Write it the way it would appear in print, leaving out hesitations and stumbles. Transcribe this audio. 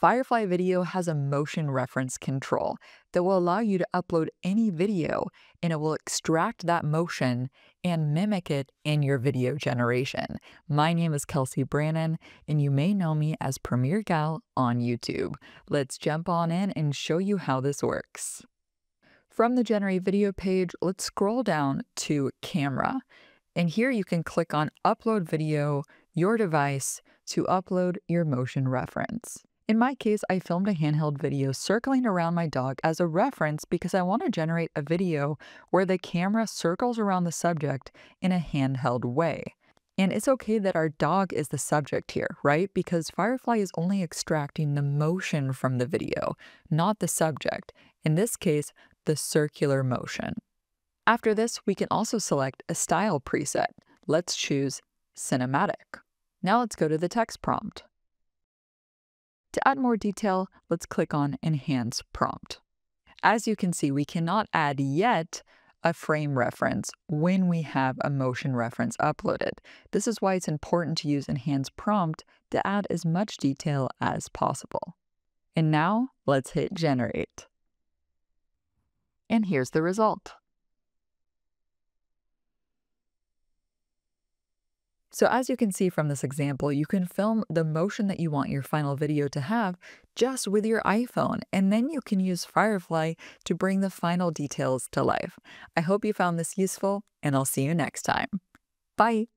Firefly Video has a motion reference control that will allow you to upload any video, and it will extract that motion and mimic it in your video generation. My name is Kelsey Brannon, and you may know me as Premiere Gal on YouTube. Let's jump on in and show you how this works. From the Generate Video page, let's scroll down to Camera. And here you can click on Upload Video, your device, to upload your motion reference. In my case, I filmed a handheld video circling around my dog as a reference because I want to generate a video where the camera circles around the subject in a handheld way. And it's okay that our dog is the subject here, right? Because Firefly is only extracting the motion from the video, not the subject. In this case, the circular motion. After this, we can also select a style preset. Let's choose Cinematic. Now let's go to the text prompt. To add more detail, let's click on Enhance Prompt. As you can see, we cannot add yet a frame reference when we have a motion reference uploaded. This is why it's important to use Enhance Prompt to add as much detail as possible. And now let's hit Generate. And here's the result. So as you can see from this example, you can film the motion that you want your final video to have just with your iPhone, and then you can use Firefly to bring the final details to life. I hope you found this useful, and I'll see you next time. Bye!